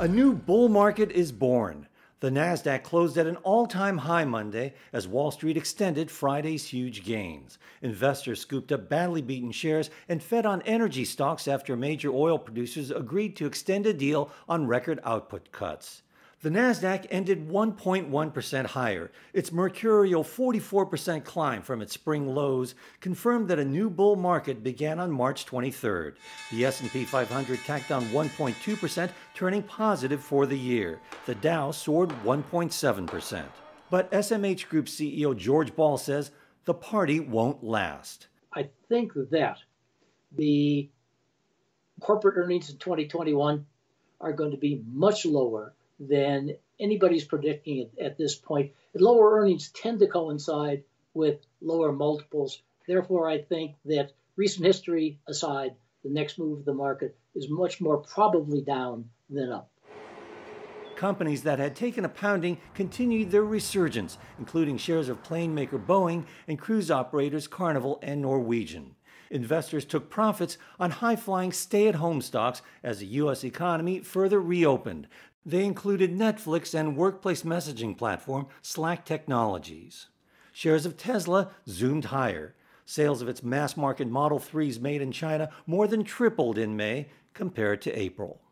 A new bull market is born. The Nasdaq closed at an all-time high Monday as Wall Street extended Friday's huge gains. Investors scooped up badly beaten shares and fed on energy stocks after major oil producers agreed to extend a deal on record output cuts. The Nasdaq ended 1.1% higher. Its mercurial 44% climb from its spring lows confirmed that a new bull market began on March 23rd. The S&P 500 tacked on 1.2%, turning positive for the year. The Dow soared 1.7%. But SMH Group CEO George Ball says the party won't last. I think that the corporate earnings in 2021 are going to be much lower than anybody's predicting at this point. Lower earnings tend to coincide with lower multiples. Therefore, I think that recent history aside, the next move of the market is much more probably down than up. Companies that had taken a pounding continued their resurgence, including shares of plane maker Boeing and cruise operators Carnival and Norwegian. Investors took profits on high-flying stay-at-home stocks as the U.S. economy further reopened. They included Netflix and workplace messaging platform Slack Technologies. Shares of Tesla zoomed higher. Sales of its mass-market Model 3s made in China more than tripled in May compared to April.